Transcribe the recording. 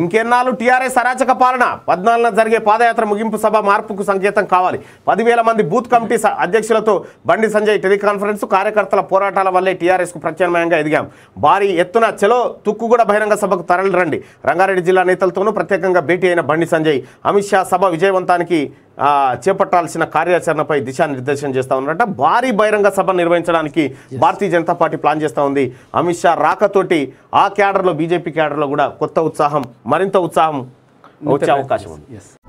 ఇంకెన్నాళ్ళు టీఆర్ఎస్ అరాచక పాలన? 14న జరిగే పాదయాత్ర ముగింపు సభ మార్పుకు సంకేతం కావాలి. 10,000 మంది booth committee అధ్యక్షులతో Bandi Sanjay teleconference. కార్యకర్తల పోరాటాల వల్లే టీఆర్ఎస్కు ప్రత్యామ్నాయంగా ఎదిగాం. భారీ ఎత్తున చలో తుక్కు కూడా బహిరంగ సభకు తరలిరండి. రంగారెడ్డి జిల్లా నేతలతోనూ ప్రత్యేకంగా భేటీ అయిన బండి సంజయ్ అమిత్ షా సభ విజయవంతానికి చేపట్టాల్సిన కార్యాచరణపై దిశానిర్దేశం చేస్తూ ఉన్నట. భారీ బహిరంగ సభ నిర్వహించడానికి భారతీయ జనతా పార్టీ ప్లాన్ చేస్తూ ఉంది. అమిత్ షా రాకతోటి ఆ క్యాడర్లో, బీజేపీ క్యాడర్లో కూడా కొత్త ఉత్సాహం, మరింత ఉత్సాహం వచ్చే అవకాశం ఉంది.